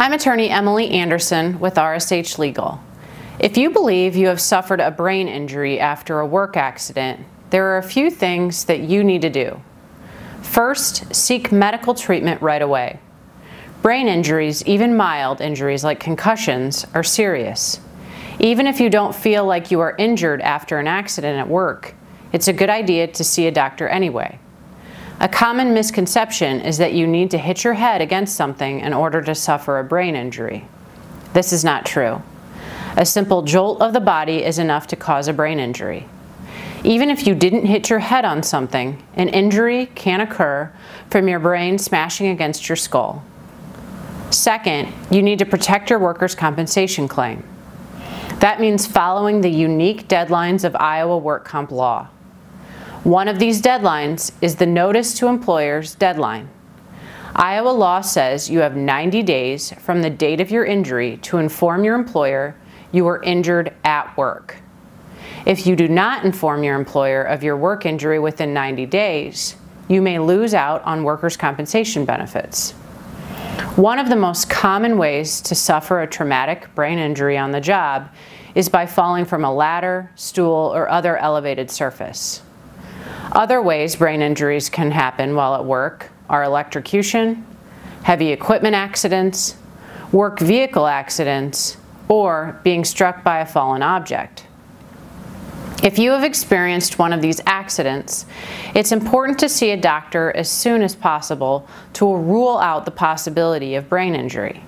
I'm attorney Emily Anderson with RSH Legal. If you believe you have suffered a brain injury after a work accident, there are a few things that you need to do. First, seek medical treatment right away. Brain injuries, even mild injuries like concussions, are serious. Even if you don't feel like you are injured after an accident at work, it's a good idea to see a doctor anyway. A common misconception is that you need to hit your head against something in order to suffer a brain injury. This is not true. A simple jolt of the body is enough to cause a brain injury. Even if you didn't hit your head on something, an injury can occur from your brain smashing against your skull. Second, you need to protect your workers' compensation claim. That means following the unique deadlines of Iowa work comp law. One of these deadlines is the notice to employers deadline. Iowa law says you have 90 days from the date of your injury to inform your employer you were injured at work. If you do not inform your employer of your work injury within 90 days, you may lose out on workers' compensation benefits. One of the most common ways to suffer a traumatic brain injury on the job is by falling from a ladder, stool, or other elevated surface. Other ways brain injuries can happen while at work are electrocution, heavy equipment accidents, work vehicle accidents, or being struck by a fallen object. If you have experienced one of these accidents, it's important to see a doctor as soon as possible to rule out the possibility of brain injury.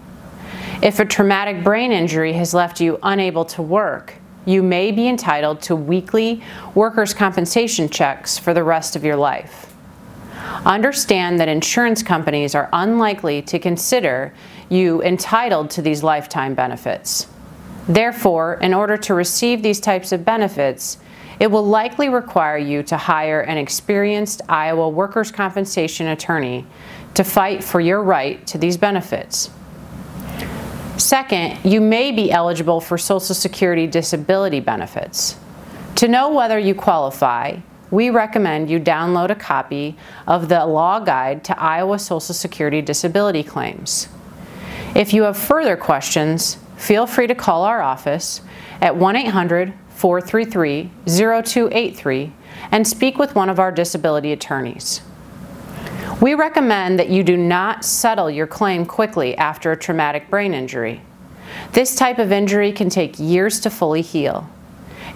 If a traumatic brain injury has left you unable to work, you may be entitled to weekly workers' compensation checks for the rest of your life. Understand that insurance companies are unlikely to consider you entitled to these lifetime benefits. Therefore, in order to receive these types of benefits, it will likely require you to hire an experienced Iowa workers' compensation attorney to fight for your right to these benefits. Second, you may be eligible for Social Security disability benefits. To know whether you qualify, we recommend you download a copy of the Law Guide to Iowa Social Security Disability Claims. If you have further questions, feel free to call our office at 1-800-433-0283 and speak with one of our disability attorneys. We recommend that you do not settle your claim quickly after a traumatic brain injury. This type of injury can take years to fully heal.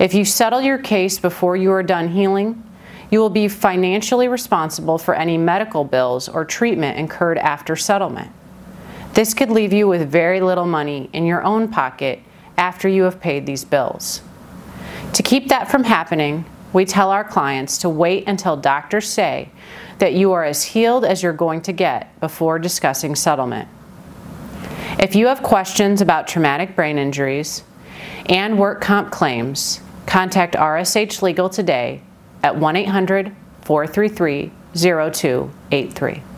If you settle your case before you are done healing, you will be financially responsible for any medical bills or treatment incurred after settlement. This could leave you with very little money in your own pocket after you have paid these bills. To keep that from happening, we tell our clients to wait until doctors say that you are as healed as you're going to get before discussing settlement. If you have questions about traumatic brain injuries and work comp claims, contact RSH Legal today at 1-800-433-0283.